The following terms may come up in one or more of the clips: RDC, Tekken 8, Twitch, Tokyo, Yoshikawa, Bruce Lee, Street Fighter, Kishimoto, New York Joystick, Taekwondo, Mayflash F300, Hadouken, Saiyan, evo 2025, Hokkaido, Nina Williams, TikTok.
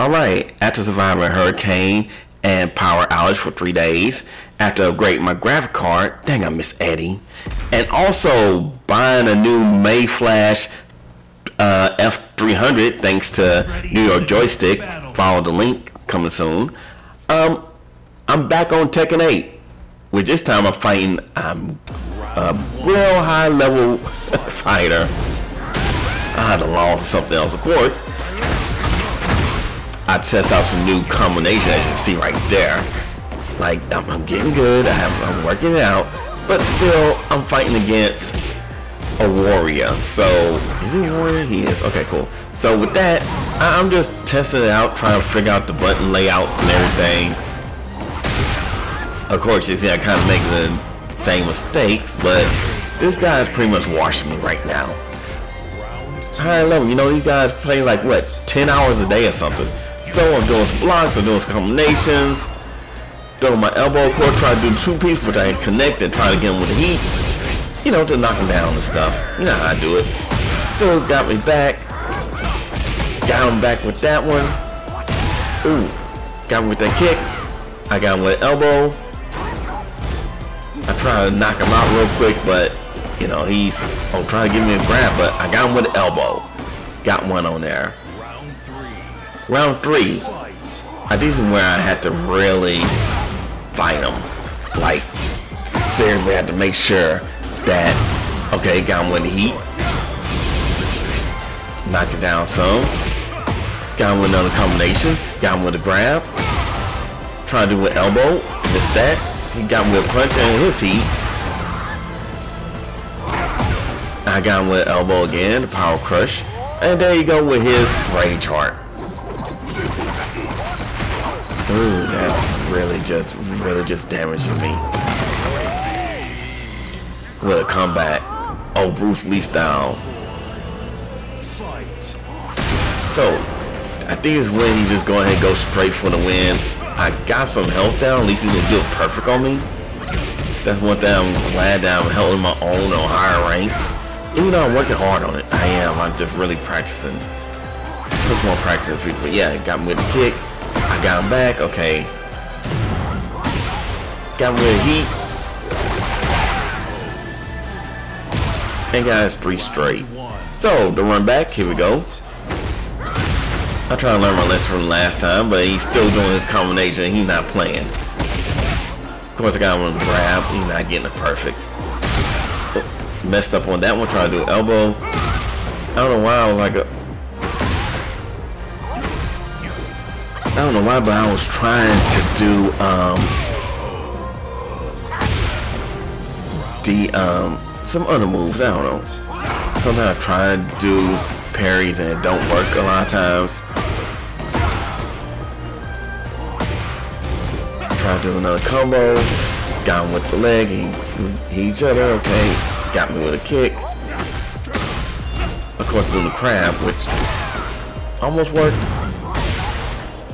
All right, after surviving a hurricane and power outage for 3 days, after upgrading my graphic card, dang I miss Eddie, and also buying a new Mayflash F300 thanks to New York Joystick, follow the link, coming soon. I'm back on Tekken 8, which this time I'm fighting a real high level fighter. I had a loss or something else, of course. I test out some new combinations, as you see right there. Like, I'm getting good, I'm working it out, but still, I'm fighting against a warrior. So, is he a warrior? He is. Okay, cool. So with that, I'm just testing it out, trying to figure out the button layouts and everything. Of course, you see, I kind of make the same mistakes, but this guy is pretty much washing me right now. High level, you know, these guys play like, what, 10 hours a day or something. So I'm doing blocks, I'm doing combinations, throwing my elbow core, trying to do two pieces, which I connect and try to get him with the heat, you know, to knock him down and stuff. You know how I do it. Still got me back. Got him back with that one. Ooh, got him with that kick. I got him with the elbow. I try to knock him out real quick, but, you know, he's trying to give me a grab, but I got him with the elbow. Got one on there. Round 3. I did some where I had to really fight him. Like, seriously, I had to make sure that, okay, got him with the heat. Knock it down some. Got him with another combination. Got him with a grab. Trying to do an elbow. Missed that. He got him with a punch and his heat. I got him with an elbow again, the power crush. And there you go with his rage heart. Ooh, that's really just damaging me. With a comeback. Oh, Bruce Lee style. So, I think it's when he just go ahead and go straight for the win. I got some health down, at least he didn't do it perfect on me. That's one thing I'm glad that I'm holding my own on higher ranks. Even though I'm working hard on it, I am. I'm just really practicing. Put more practice in the future, but yeah, got him with a kick. I got him back, okay. Got him with a heat. And guys, 3 straight. So, the run back, here we go. I try to learn my lesson from last time, but he's still doing his combination and he's not playing. Of course, I got him on the grab. He's not getting it perfect. Oh, messed up on that one, trying to do elbow. I don't know why I was like I was trying to do some other moves. I don't know. Sometimes I try to do parries and it don't work a lot of times. Try to do another combo. Got him with the leg. He each other. Okay. Got me with a kick. Of course, doing the crab, which almost worked.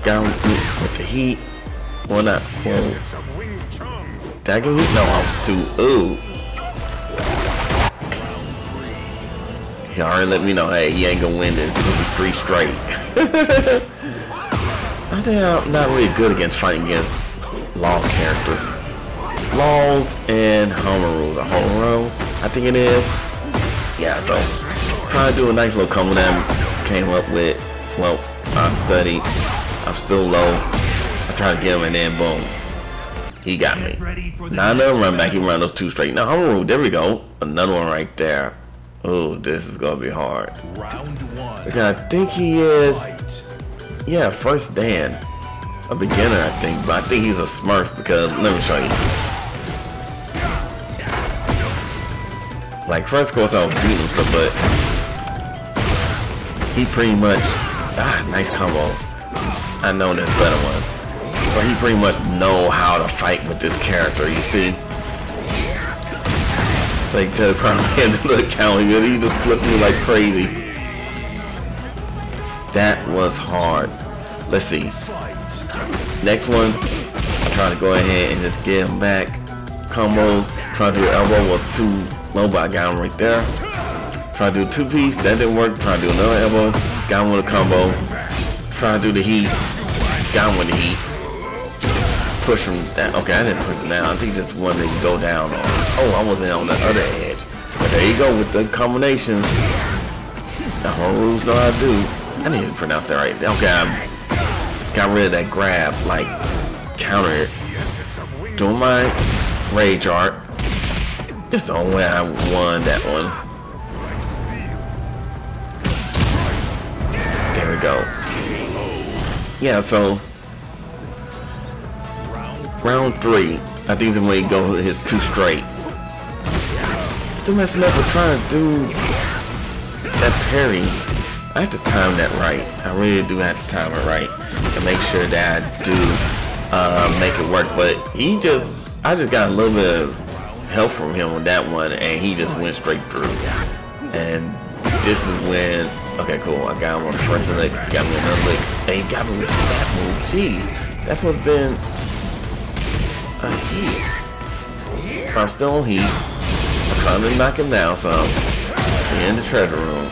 Got him with the heat. Well, not. Did I get hit? No, I was too. Ooh. He already let me know, hey, he ain't gonna win this. It's gonna be 3 straight. I think I'm not really good against fighting against LOL characters. LOLs and Homerules. A Homeru, I think it is. Yeah, so trying to do a nice little combo that I came up with. Well, I studied. I'm still low. I try to get him and then boom. He got me. Now another run back, he run those 2 straight. Now Homeru, there we go. Another one right there. Oh, this is gonna be hard. Round 1. Because I think he is, yeah, first Dan, a beginner, I think, but I think he's a Smurf because let me show you. Like first course I was beating him, so but he pretty much nice combo. I know there's better one, but he pretty much know how to fight with this character. You see. Like to probably into the account, he just flipped me like crazy. That was hard. Let's see. Next one, I try to go ahead and just get him back. Combos, try to do elbow was too low, but I got him right there. Try to do 2-piece, that didn't work. Try to do another elbow, got him with a combo. trying to do the heat. Down with the heat. Push him down. Okay, I didn't push him down. I think just one that you go down on. Oh, I wasn't on the other edge. But there you go with the combinations. The whole rules know how to do. I didn't even pronounce that right. Okay, I got rid of that grab, like, counter. Doing my rage art. That's the only way I won that one. There we go. Yeah, so round three. I think the way he goes his two straight. Still messing up with trying to do that parry. I have to time that right. I really do have to time it right and make sure that I do make it work. But he just, I just got a little bit of help from him on that one, and he just went straight through. And this is when, okay, cool. I got him on the front leg, got me another leg, and he got me with that move. Jeez, that would have been a heat. I'm still on heat. I'm trying to knock him down some in the treasure room.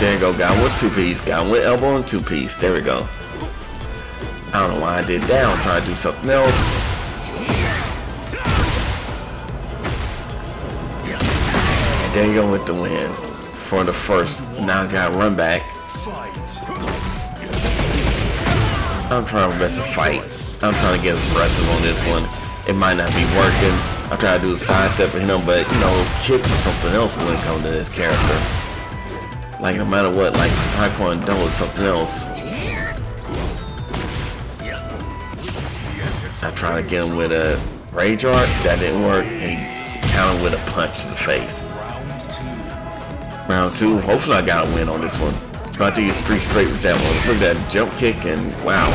There you go. Got him with two piece. Got him with elbow and two piece. There we go. I don't know why I did that. I'm trying to do something else. There you go with the win for the first knockout run back. I'm trying my best to fight. I'm trying to get aggressive on this one. It might not be working. I'm trying to do a sidestep and hit him, but you know, those kicks or something else when it comes to this character. Like no matter what, like Taekwondo is something else. I try to get him with a rage art. That didn't work. And counter with a punch to the face. Round two, hopefully I got a win on this one. But I think it's pretty straight with that one. Look at that jump kick and wow.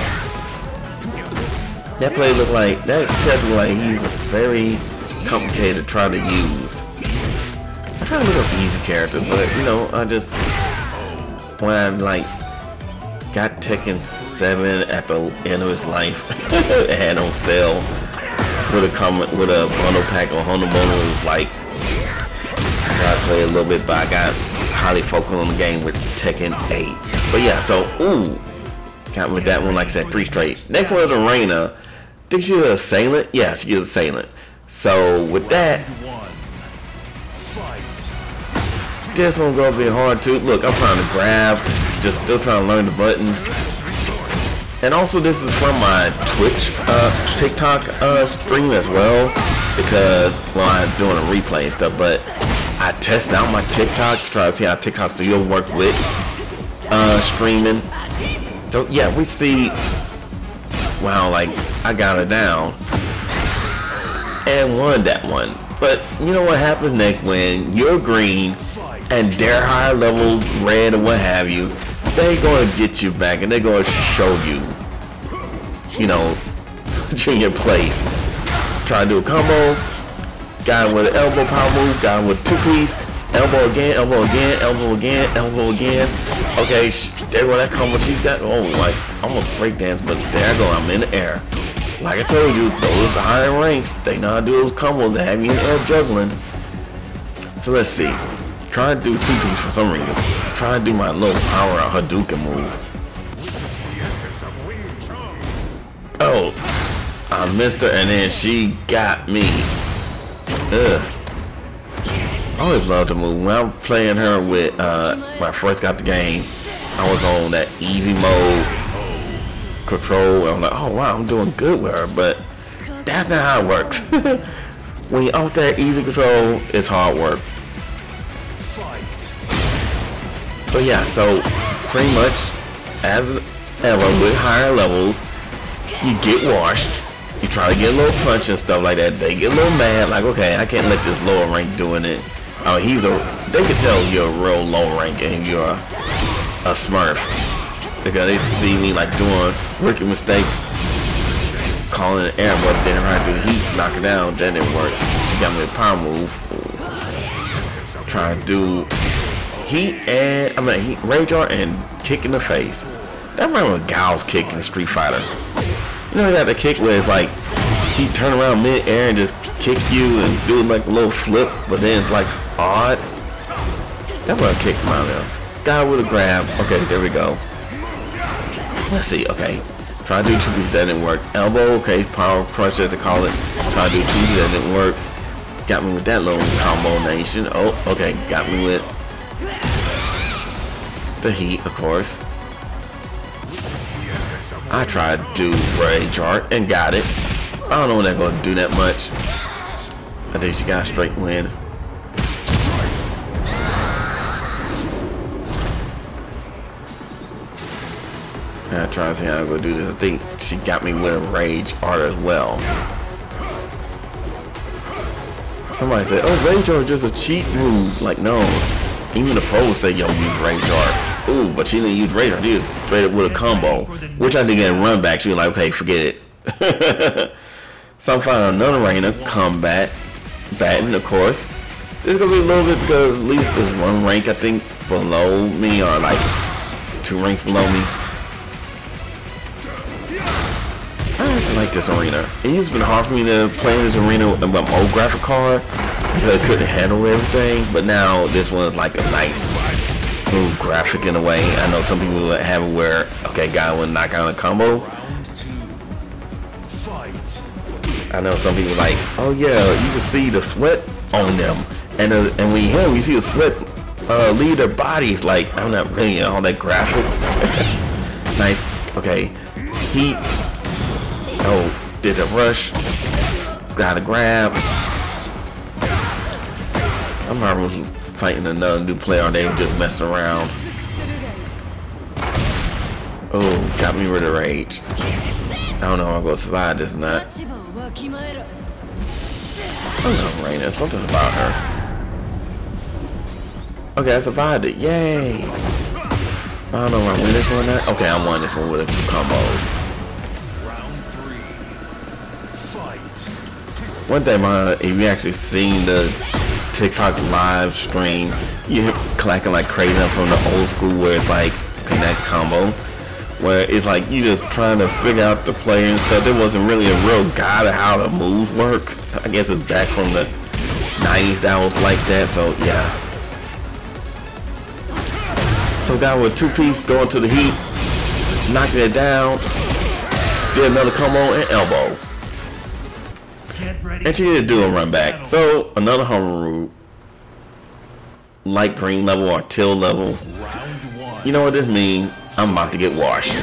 That play looked like, that kid looked like he's very complicated to try to use. I try to look up easy characters, but you know, I just, when I like, got Tekken 7 at the end of his life, it had on sale with a bundle pack on Honda Mono, it was like, I played a little bit, but I got highly focused on the game with Tekken 8. But yeah, so, ooh, got with that one, like I said, three straight. Next one is Arena. Think she's an assailant? Yeah, she is an assailant. So, with that, this one gonna be hard too. Look, I'm trying to grab, just still trying to learn the buttons. And also, this is from my Twitch, TikTok stream as well, because, well, I'm doing a replay and stuff, but I test out my TikTok to try to see how TikTok Studio works with streaming. So yeah, we see, wow, like I got her down and won that one. But you know what happens next when you're green and they're higher level red or what have you, they're gonna get you back and they're gonna show you, you know, in your place. Try to do a combo. Got him with an elbow power move, got him with two piece, elbow again, elbow again, elbow again, elbow again. Okay, there go that combo she got. Oh, like, almost breakdance, but there I go, I'm in the air. Like I told you, those higher ranks, they know how to do those combos that have you in the air juggling. So let's see. Try to do two piece for some reason. Try to do my low power Hadouken move. Oh, I missed her and then she got me. Ugh. I always loved the move. When I was playing her with, when I first got the game, I was on that easy mode control. I'm like, oh wow, I'm doing good with her, but that's not how it works. When you're off that easy control, it's hard work. So yeah, so pretty much as ever with higher levels, you get washed. You try to get a little punch and stuff like that. They get a little mad, like, okay, I can't let this lower rank doing it. Oh, they can tell you're a real low rank and you're a smurf. Because they see me like doing rookie mistakes, calling an air, but then right through the heat, knock it down, that didn't work. She got me a power move. Trying to do heat and, I mean, heat, rage art and kick in the face. That remember Gao's kick in Street Fighter. You know, he got the kick where it's like he turn around mid-air and just kick you and do like a little flip, but then it's like odd. That's what I kicked my man. Guy with a grab. Okay, there we go. Let's see, okay. Try to do two beats, that didn't work. Elbow, okay, power crusher to call it. Try to do two beats, that didn't work. Got me with that little combo nation. Oh, okay, got me with the heat, of course. I tried to do Ray Chart and got it. I don't know when they're going to do that much. I think she got a straight win. I try to see how I'm gonna do this. I think she got me with a Rage Art as well. Somebody said, "Oh, Rage Art is just a cheat move." Like, no. Even the pros say, "Yo, use Rage Art." Ooh, but she didn't use Rage Art. She was straight up with a combo, which I did in a run back. She was like, "Okay, forget it." So I'm finding another arena combat, batting, of course. This is gonna be a little bit because at least there's one rank I think below me, or like two ranks below me. I actually like this arena. It's been hard for me to play in this arena with my old graphic card because I couldn't handle everything, but now this one's like a nice smooth graphic in a way. I know some people would have it where, okay, guy would knock out a combo. I know some people like, oh yeah, you can see the sweat on them, and when you hit them, you see the sweat leave their bodies. Like, I'm not really into all that graphics. Nice, okay, heat. Oh, did a rush, got a grab. I'm not really fighting another new player all day, just messing around. Oh, got me rid of rage. I don't know if I'm gonna survive this or not. I don't know, Raina, there's something about her. Okay, I survived it, yay! I don't know if I win this one or not. Okay, I won this one with two combos. One thing, if you actually seen the TikTok live stream, you're clacking like crazy from the old school where it's like connect combo, where it's like you just trying to figure out the player and stuff. There wasn't really a real guide of how the moves work. I guess it's back from the 90s that was like that, so yeah. So guy with two piece going to the heat, knocking it down, did another combo and elbow. And she did do a run back. So another home rule, light green level or teal level. You know what this means? I'm about to get washed.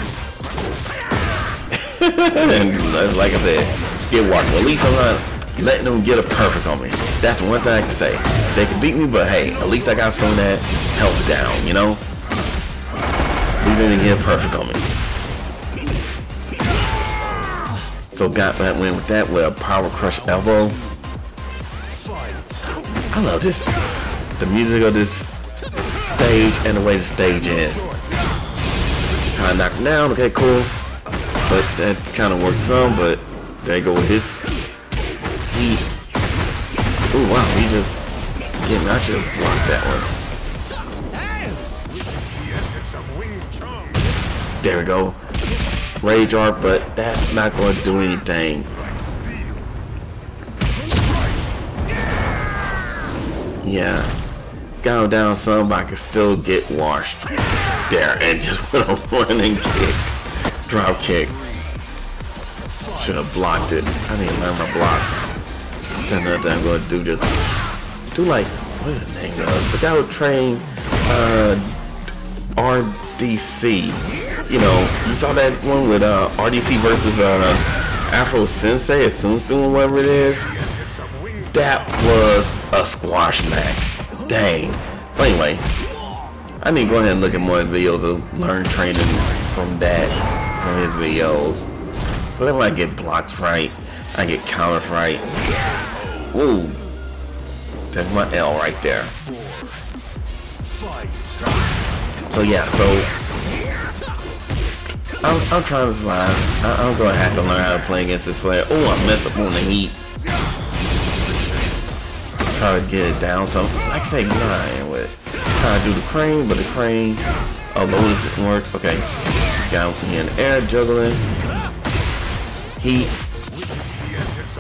And like I said, get washed. At least I'm not letting them get a perfect on me. That's one thing I can say. They can beat me, but hey, at least I got some of that health down. You know, at least they didn't get a perfect on me. So got that win with that with a power crush elbow. I love this, the music of this stage and the way the stage is. Trying to knock him down, okay, cool. But that kind of worked some, but there you go with his heat. Ooh, wow, he just getting out here to block that one. There we go. Rage Art, but that's not going to do anything. Yeah, got him down some, but I can still get washed there, and just went on running kick, drop kick. Should have blocked it. I need to learn my blocks. That's another thing I'm going to do. Just do like, what is the name of the guy who trained RDC. You know, you saw that one with RDC versus Afro Sensei, Asunsun, whatever it is. That was a squash match. Dang. But anyway, I need to go ahead and look at more videos and learn training from that, from his videos. So that when I get blocks right, I get counters right. Ooh. That's my L right there. So yeah, so I'm trying to survive. I'm going to have to learn how to play against this player. Oh, I messed up on the heat. Try to get it down. So, like I say, you know how I am with it. Try to do the crane, but the crane, although this didn't work. Okay. Got me in the air, juggling. Heat.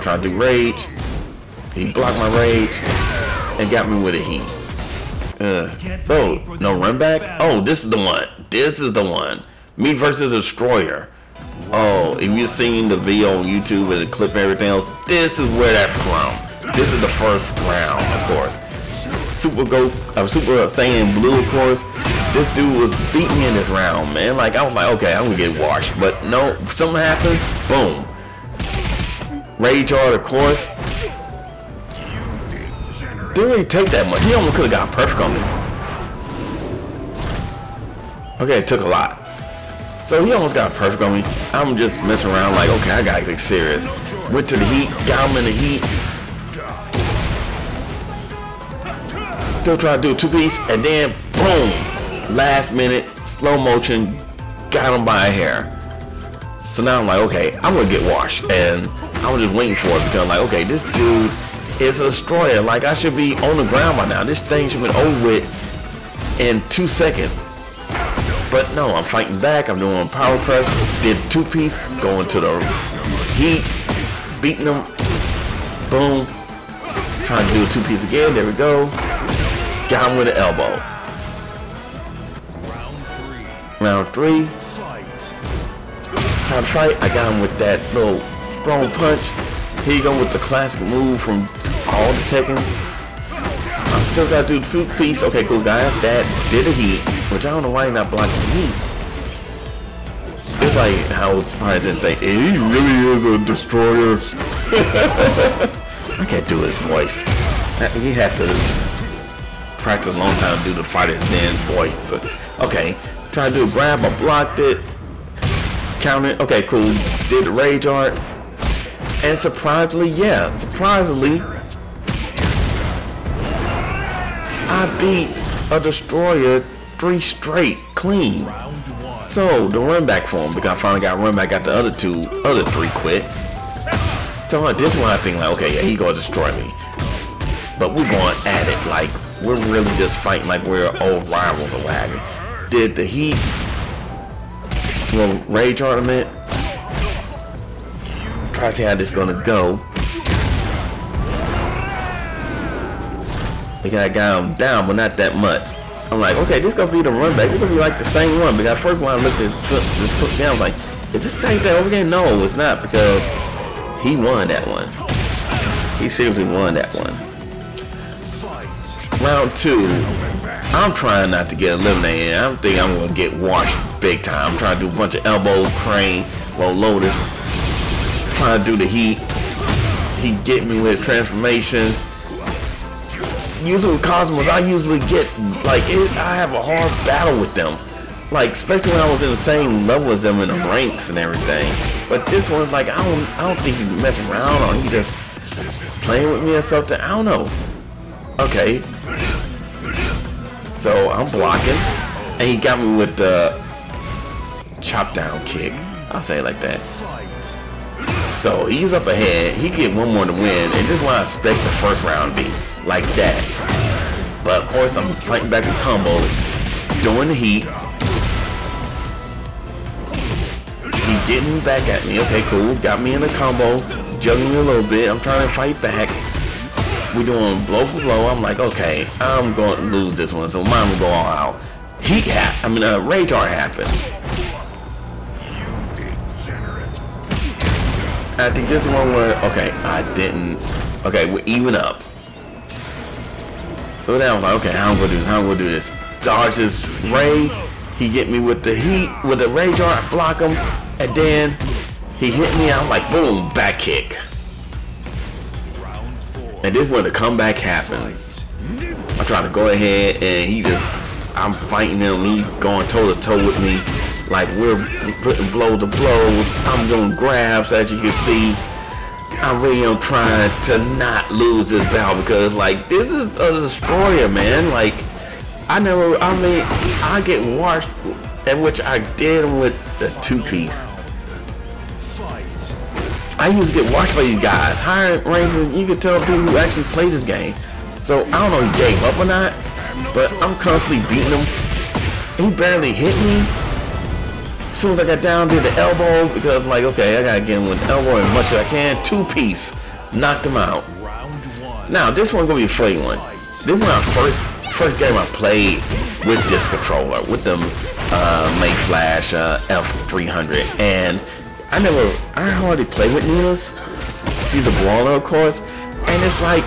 Try to do rage. He blocked my rage and got me with a heat. So, no run back. Oh, this is the one. This is the one. Me versus Destroyer. Oh, if you've seen the video on YouTube and the clip and everything else, this is where that's from. This is the first round, of course. Super Saiyan Blue, of course. This dude was beating me in this round, man. Like, I was like, okay, I'm gonna get washed. But no, something happened. Boom. Rage Art, of course. Didn't really take that much. He almost could have got perfect on me. Okay, it took a lot. So he almost got perfect on me. I'm just messing around like, okay, I gotta get serious. Went to the heat, got him in the heat. Still trying to do a two-piece, and then boom! Last minute, slow motion, got him by a hair. So now I'm like, okay, I'm gonna get washed. And I was just waiting for it because I'm like, okay, this dude is a destroyer. Like, I should be on the ground by now. This thing should have been over with in 2 seconds. But no, I'm fighting back. I'm doing power press. Did two-piece, going to the heat, beating him. Boom. Trying to do a two-piece again. There we go. Got him with an elbow. Round three. Trying to fight. I got him with that little strong punch. Here you go with the classic move from all the Tekkens. I'm still trying to do two piece. Okay, cool, guys. That did a heat, which I don't know why you're not blocking the heat. It's like how Spider didn't say, hey, he really is a destroyer. I can't do his voice. He had to practice a long time to do the fighter's damn voice. Okay, trying to do a grab. I blocked it. Counted. Okay, cool. Did the rage art. And surprisingly, I beat a destroyer 3 straight clean. So the run back for him, because I finally got run back, got the other three quit. So this one I think like, okay, yeah, he gonna destroy me. But we're going at it like we're really just fighting like we're old rivals or what have you. Did the heat, little rage tournament. Try to see how this is gonna go. Because I got him down, but not that much. I'm like, okay, this is gonna be the run back. It's gonna be like the same one. Because first when I looked at this clip down, I was like, is this the same thing over again? No, it's not, because he won that one. He seriously won that one. Round 2. I'm trying not to get eliminated. I'm thinking I'm gonna get washed big time. I'm trying to do a bunch of elbow, crane, low loader. Trying to do the heat. He get me with his transformation. Usually with Cosmos, I usually get like it, I have a hard battle with them, like especially when I was in the same level as them in the ranks and everything. But this one's like I don't think he's messing around or he just playing with me or something. I don't know. Okay, so I'm blocking, and he got me with the chop down kick. I'll say it like that. So he's up ahead, he get one more to win, and this is why I expect the first round to be like that. But of course I'm fighting back with combos, doing the heat. He getting back at me, okay cool, got me in a combo, juggling me a little bit, I'm trying to fight back. We're doing blow for blow, I'm like okay, I'm going to lose this one, so mine will go all out. Rage art happened. I think this is one where, okay, we're even up. So then I was like, okay, how am I gonna do this? Dodge this ray, he hit me with the heat, with the rage art, I block him, and then he hit me, I'm like, boom, back kick. And this is where the comeback happens. I'm trying to go ahead, and I'm fighting him, he's going toe to toe with me. Like we're putting blow to blows, I'm doing grabs as you can see. I really am trying to not lose this battle because like this is a destroyer, man. Like I get washed, and which I did with the two-piece. I used to get washed by these guys. Higher ranges, you can tell people who actually play this game. So I don't know if he gave up or not, but I'm constantly beating him. He barely hit me. As soon as I got down, did the elbow, because I'm like, okay, I gotta get him with the elbow as much as I can. Two-piece, knocked him out. Now, this one's gonna be a funny one. This is my first game I played with this controller, with the Mayflash F300, and I hardly play with Nina's. She's a brawler, of course, and it's like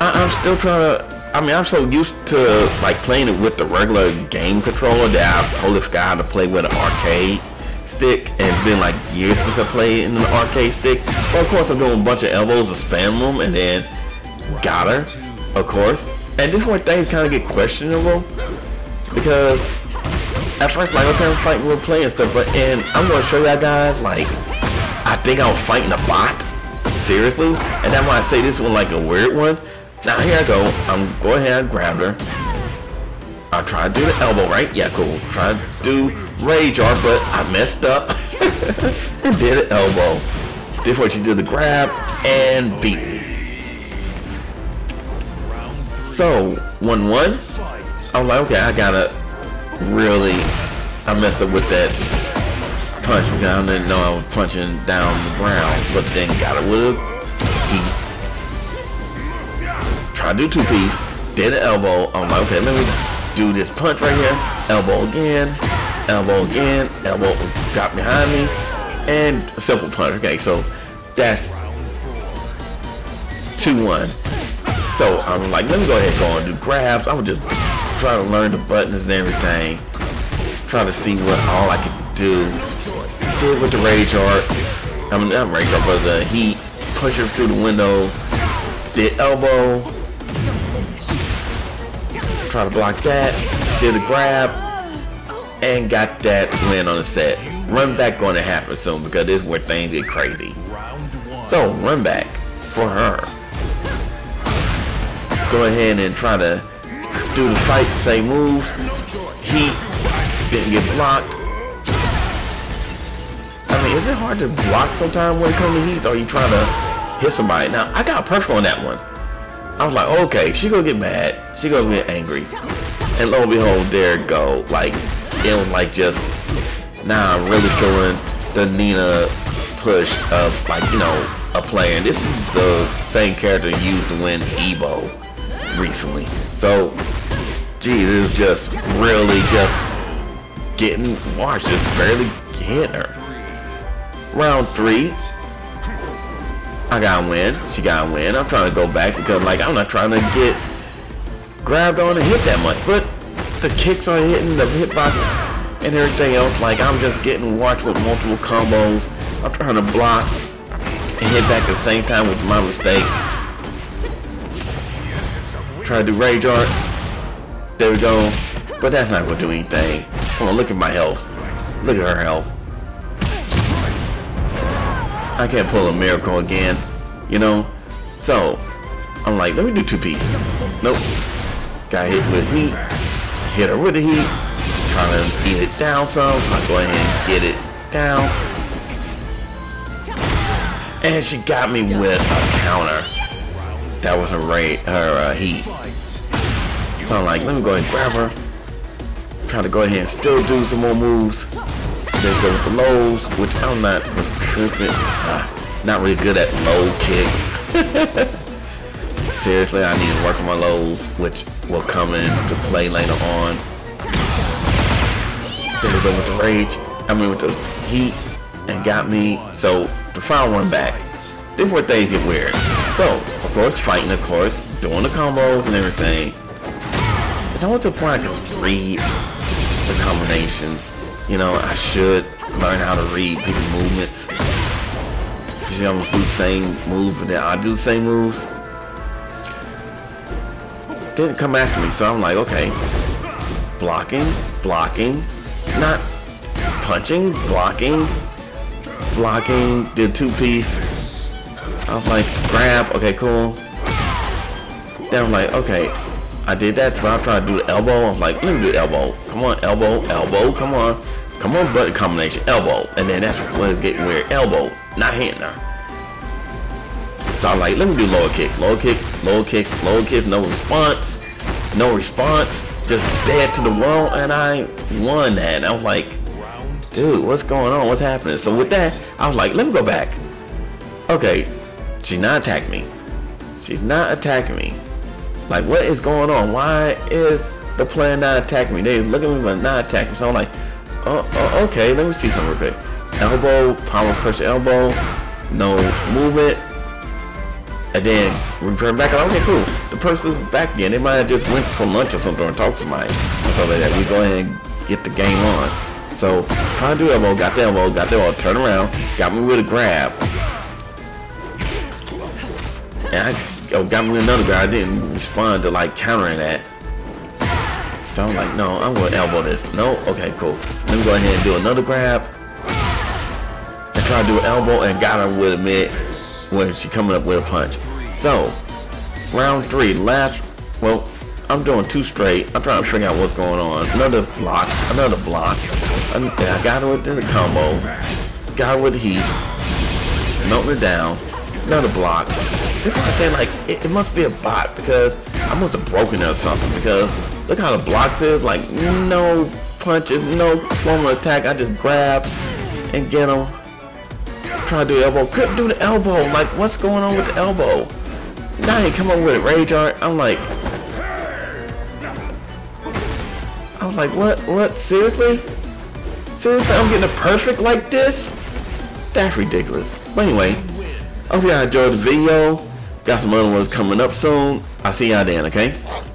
I'm still trying to. I mean, I'm so used to like playing it with the regular game controller that I've totally forgot how to play with an arcade stick, and it's been like years since I played in an arcade stick. But of course, I'm doing a bunch of elbows to spam them, and then got her, of course. And this is where things kind of get questionable, because at first, like, okay, I'm fighting real play and stuff, but I'm gonna show y'all guys, like, I think I'm fighting a bot, seriously, and that's why I say this one like a weird one. Now here I go, I'm going ahead and grab her. I'll try to do the elbow, right? Yeah, cool. Try to do rage art, but I messed up and did an elbow. Therefore, she did the grab and beat me. So 1-1. I'm like, okay, I gotta really, I messed up with that punch because I didn't know I was punching down the ground, but then got it with a heat. Try to do two-piece, did an elbow. I'm like, okay, let me do this punch right here. Elbow again, elbow again, elbow, got behind me, and a simple punch. Okay, so that's 2-1. So I'm like, let me go ahead and go and do grabs. I'm just trying to learn the buttons and everything, trying to see what all I could do. Did with the rage art, I mean not rage art, but the heat, push her through the window, did elbow, try to block that, did a grab, and got that win on the set. Run back going to happen soon because this is where things get crazy. So run back for her. Go ahead and try to do the fight, the same moves. He didn't get blocked. I mean, is it hard to block sometimes when it comes to heat? Or are you trying to hit somebody? Now, I got perfect on that one. I was like, okay, she gonna get mad. She gonna get angry. And lo and behold, there it go. Like, it was like just, now I'm really feeling the Nina push of, like, you know, a player. And this is the same character used to win Evo recently. So, geez, it was just really just getting washed, just barely hitting her. Round 3, I got a win. She got a win. I'm trying to go back because, like, I'm not trying to get grabbed on and hit that much. But the kicks are hitting, the hitbox and everything else. Like, I'm just getting washed with multiple combos. I'm trying to block and hit back at the same time with my mistake. Try to do rage art. There we go. But that's not gonna do anything. Come on, look at my health. Look at her health. I can't pull a miracle again, you know? So I'm like, let me do two-piece. Nope. Got hit with heat. Hit her with the heat. Trying to beat it down some. So I go ahead and get it down. And she got me with a counter. That was her heat. So I'm like, let me go ahead and grab her. Try to go ahead and still do some more moves. Just go with the lows, which I'm not perfect. Not really good at low kicks. Seriously, I need to work on my lows, which will come into play later on. There we go with the rage. I mean with the heat, and got me. So the final one back. Before things get weird. So, of course, fighting, of course, doing the combos and everything. It's almost a point I can read the combinations. You know, I should learn how to read people's movements. Usually I'm gonna do the same moves, but then I do the same moves. Didn't come after me, so I'm like, okay. Blocking, blocking, not punching, blocking, blocking, did two-piece. I was like, grab, okay, cool. Then I'm like, okay, I did that, but I'm trying to do the elbow. I'm like, let me do the elbow. Come on, elbow, elbow, come on. Come on, button combination, elbow. And then that's when it's getting weird. Elbow, not hitting her. So I'm like, let me do lower kick, lower kick, lower kick, lower kick, no response. No response, just dead to the world, and I won that. And I'm like, dude, what's going on? What's happening? So with that, I was like, let me go back. Okay. She's not attacking me. She's not attacking me. Like, what is going on? Why is They're playing not attacking me. They look at me but not attacking me. So I'm like, oh, okay, let me see something real quick. Elbow, power crush elbow, no movement, and then return back. Like, okay, cool. The person's back again. They might have just went for lunch or something or talked to somebody or something like that. We go ahead and get the game on. So trying to do elbow, got the elbow, turn around, got me with a grab. And I got me with another grab. I didn't respond to like countering that. So I'm like, no, I'm gonna elbow this. No, okay, cool. Let me go ahead and do another grab. I tried to do an elbow and got her with a mid when she coming up with a punch. So round three, last, well, I'm doing two straight. I'm trying to figure out what's going on. Another block. I got her with the combo. Got her with the heat. Melting her down. Another block. That's why I say like it must be a bot because I must have broken her or something because look how the blocks is like no punches, no form of attack. I just grab and get them. Try to do the elbow, couldn't do the elbow. Like, what's going on with the elbow? Now he come up with a rage art. I was like, what? Seriously, I'm getting a perfect like this? That's ridiculous. But anyway, hope y'all enjoyed the video. Got some other ones coming up soon. I'll see y'all then, okay?